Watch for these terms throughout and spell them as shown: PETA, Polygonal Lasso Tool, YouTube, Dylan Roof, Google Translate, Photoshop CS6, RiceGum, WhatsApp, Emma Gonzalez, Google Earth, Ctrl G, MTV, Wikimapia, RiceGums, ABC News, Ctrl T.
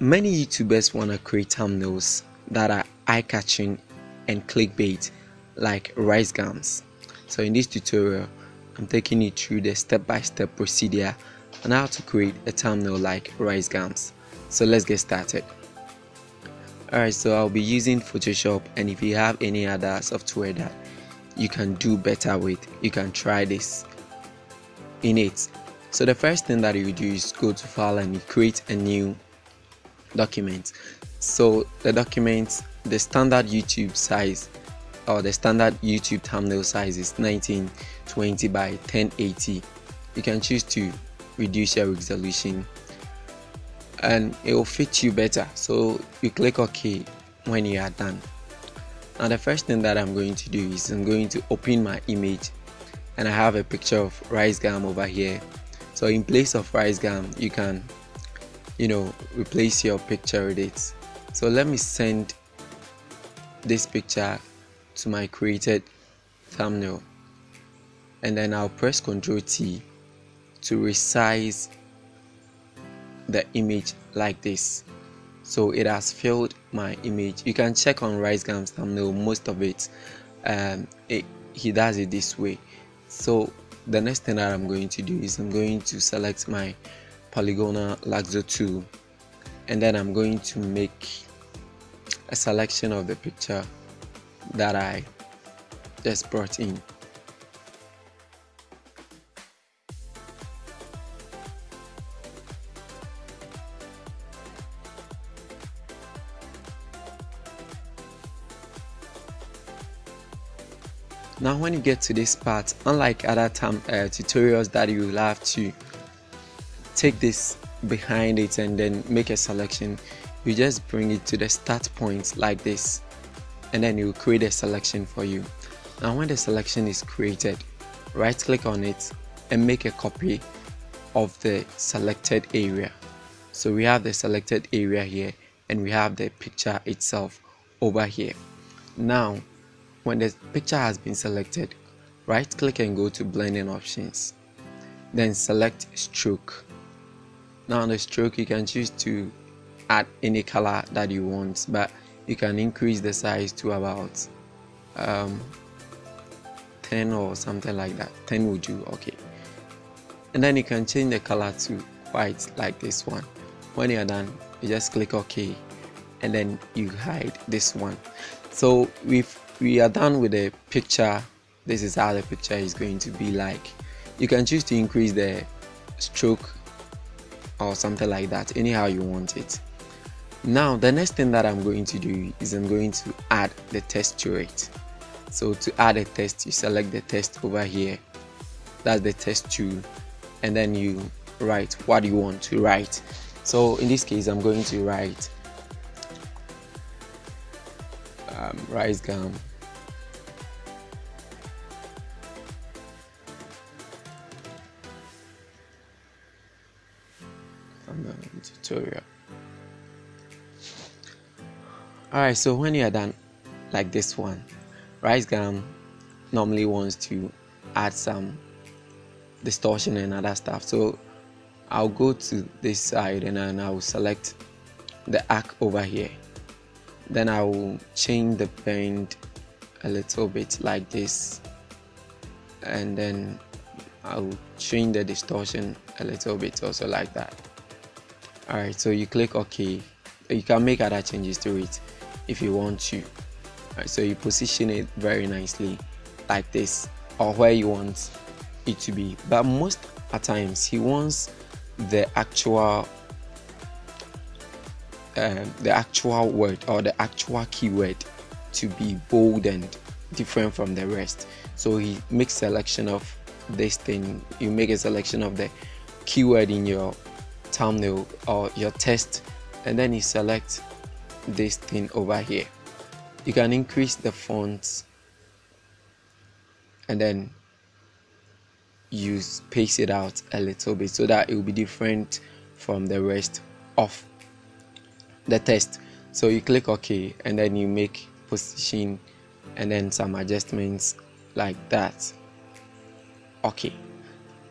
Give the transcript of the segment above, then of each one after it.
Many YouTubers want to create thumbnails that are eye-catching and clickbait, like RiceGums. So in this tutorial, I'm taking you through the step-by-step procedure on how to create a thumbnail like RiceGums. So let's get started. Alright, so I'll be using Photoshop, and if you have any other software that you can do better with, you can try this in it. So the first thing that you do is go to File and you create a new document. So the document, the standard YouTube size or the standard YouTube thumbnail size is 1920 by 1080. You can choose to reduce your resolution and it will fit you better. So you click OK when you are done. Now the first thing that I'm going to do is I'm going to open my image, and I have a picture of RiceGum over here. So in place of RiceGum, you can replace your picture with it. So let me send this picture to my created thumbnail, and then I'll press Ctrl T to resize the image like this. So it has filled my image. You can check on RiceGum's thumbnail, most of it, he does it this way. So the next thing that I'm going to do is I'm going to select my Polygonal Lasso Tool, and then I'm going to make a selection of the picture that I just brought in. Now when you get to this part, unlike other tutorials that you will have to take this behind it and then make a selection, you just bring it to the start point like this, and then it will create a selection for you. Now when the selection is created, right click on it and make a copy of the selected area. So we have the selected area here, and we have the picture itself over here. Now when the picture has been selected, right click and go to blending options, then select stroke. Now on the stroke, you can choose to add any color that you want, but you can increase the size to about 10 or something like that. 10 would do, okay. And then you can change the color to white like this one. When you're done, you just click OK, and then you hide this one. So we are done with the picture. This is how the picture is going to be like. You can choose to increase the stroke or something like that, anyhow you want it. Now the next thing that I'm going to do is I'm going to add the text to it. So to add a text, you select the text over here, that's the text tool, and then you write what you want to write. So in this case, I'm going to write RiceGum. Tutorial. Alright, so when you are done like this one, RiceGum normally wants to add some distortion and other stuff. So I'll go to this side and then I'll select the arc over here. Then I will change the bend a little bit like this, and then I'll change the distortion a little bit also like that. Alright, so you click OK. You can make other changes to it if you want to. Alright, so you position it very nicely like this, or where you want it to be. But most at times he wants the actual word or the actual keyword to be bold and different from the rest. So he makes selection of this thing. You make a selection of the keyword in your thumbnail or your text, and then you select this thing over here. You can increase the font, and then you space it out a little bit so that it will be different from the rest of the text. So you click OK, and then you make position and then some adjustments like that. okay.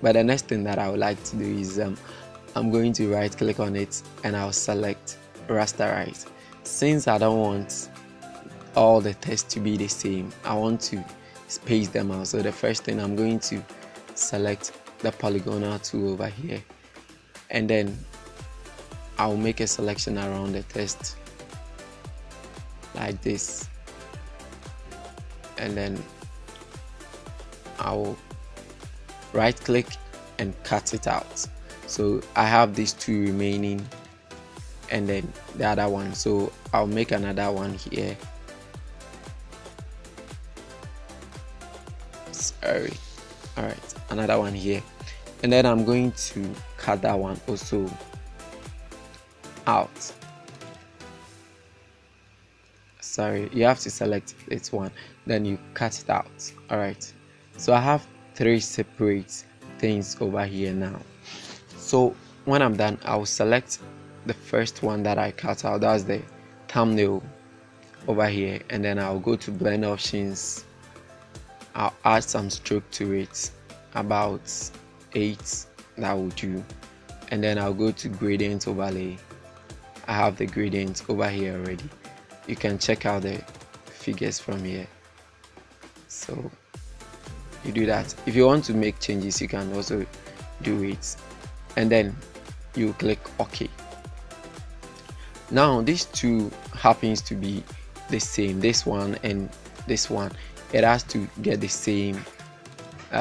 But the next thing that I would like to do is I'm going to right click on it and I'll select rasterize. Since I don't want all the text to be the same, I want to space them out. So the first thing, I'm going to select the polygonal tool over here, and then I'll make a selection around the text like this, and then I'll right click and cut it out. So I have these two remaining and then the other one, so I'll make another one here. Sorry. All right, another one here, and then I'm going to cut that one also out. Sorry, you have to select this one, then you cut it out. All right, so I have three separate things over here now. So when I'm done, I'll select the first one that I cut out, that's the thumbnail over here, and then I'll go to blend options. I'll add some stroke to it, about 8, that will do, and then I'll go to gradient overlay. I have the gradient over here already. You can check out the figures from here. So you do that. If you want to make changes, you can also do it, and then you click OK. Now these two happens to be the same, this one and this one. It has to get the same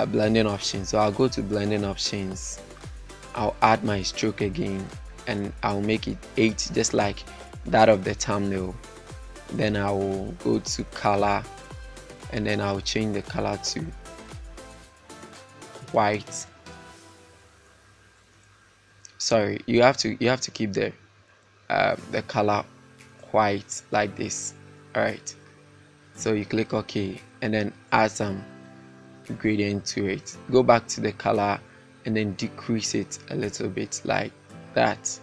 blending option. So I'll go to blending options, I'll add my stroke again, and I'll make it 8 just like that of the thumbnail. Then I'll go to color, and then I'll change the color to white. Sorry, you have to keep the color white like this. All right, so you click OK and then add some gradient to it. Go back to the color and then decrease it a little bit like that.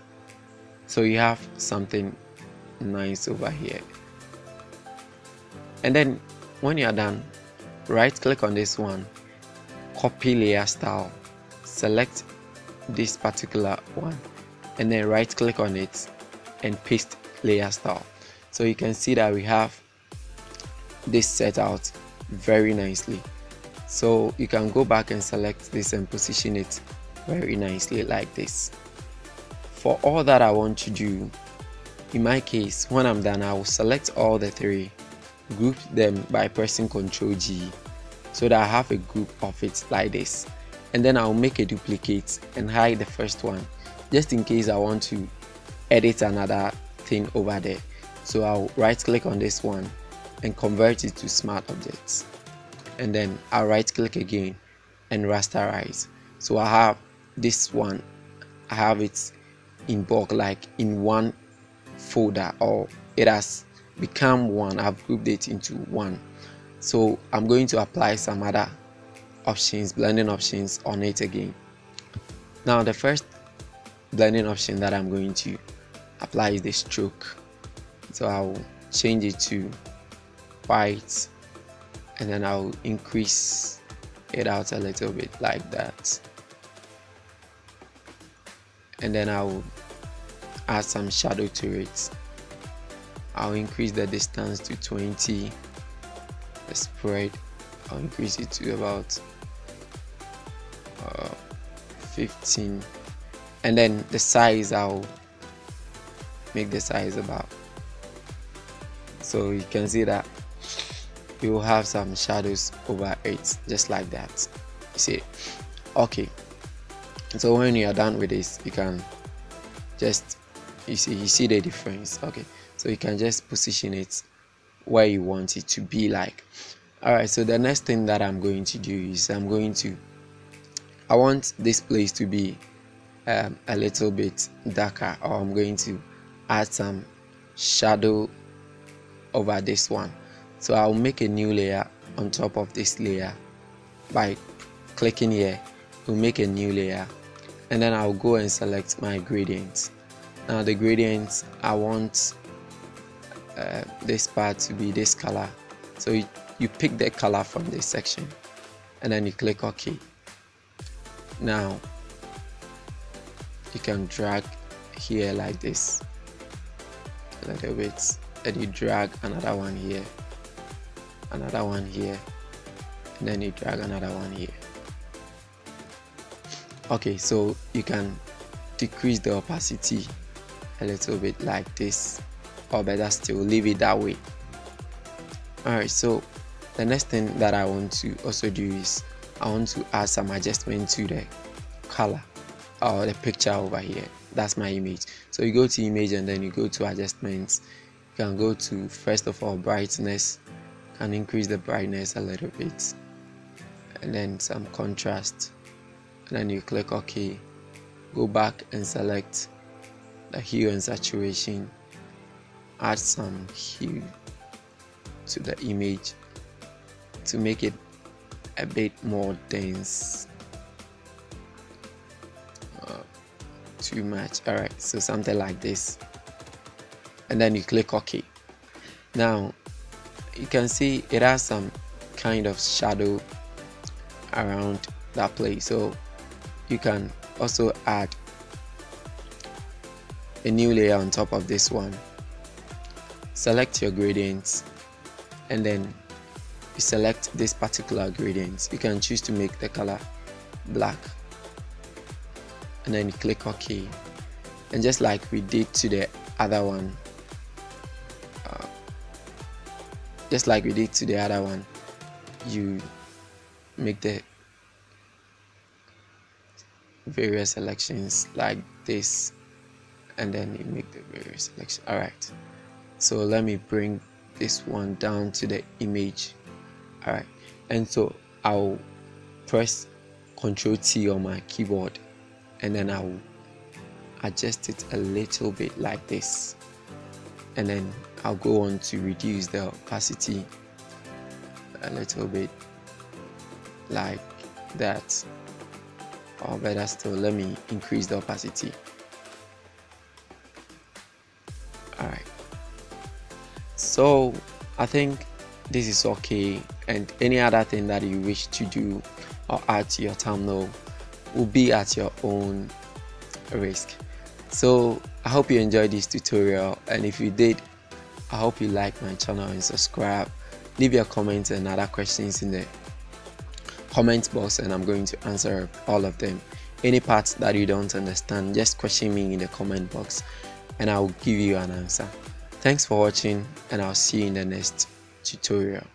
So you have something nice over here. And then when you are done, right click on this one, copy layer style, select this particular one, and then right click on it and paste layer style. So you can see that we have this set out very nicely. So you can go back and select this and position it very nicely like this. For all that I want to do, in my case, when I'm done, I will select all the three, group them by pressing Ctrl G so that I have a group of it like this, and then I'll make a duplicate and hide the first one just in case I want to edit another thing over there. So I'll right click on this one and convert it to smart objects, and then I'll right click again and rasterize. So I have this one, I have it in bulk, like in one folder, or it has become one. I've grouped it into one. So I'm going to apply some other options, blending options on it again. Now the first blending option that I'm going to apply is the stroke. So I'll change it to white, and then I'll increase it out a little bit like that, and then I'll add some shadow to it. I'll increase the distance to 20, the spread I'll increase it to about 15, and then the size, I'll make the size about, so you can see that you will have some shadows over it just like that. You see? Okay, so when you are done with this, you can just, you see the difference. Okay, so you can just position it where you want it to be like. All right, so the next thing that I'm going to do is I want this place to be a little bit darker, or I'm going to add some shadow over this one. So I'll make a new layer on top of this layer by clicking here. We'll make a new layer, and then I'll go and select my gradient. Now the gradient, I want this part to be this color. So you pick the color from this section, and then you click OK, Now you can drag here like this a little bit, and you drag another one here, another one here, and then you drag another one here. Okay, so you can decrease the opacity a little bit like this, or better still, leave it that way. Alright, so the next thing that I want to also do is I want to add some adjustment to the color or the picture over here. That's my image. So you go to image and then you go to adjustments. You can go to, first of all, brightness, and increase the brightness a little bit, and then some contrast, and then you click OK. Go back and select the hue and saturation, add some hue to the image to make it a bit more dense. Too much. Alright, so something like this, and then you click OK. Now you can see it has some kind of shadow around that place, so you can also add a new layer on top of this one. Select your gradients, and then you select this particular gradient. You can choose to make the color black, and then you click OK. And just like we did to the other one, you make the various selections like this, and then you make the various selection. Alright, so let me bring this one down to the image. Alright, and so I'll press Ctrl T on my keyboard, and then I'll adjust it a little bit like this, and then I'll go on to reduce the opacity a little bit like that, or better still, let me increase the opacity. Alright, so I think this is okay, and any other thing that you wish to do or add to your thumbnail will be at your own risk. So I hope you enjoyed this tutorial, and if you did, I hope you like my channel and subscribe. Leave your comments and other questions in the comment box, and I'm going to answer all of them. Any parts that you don't understand, just question me in the comment box and I'll give you an answer. Thanks for watching, and I'll see you in the next tutorial.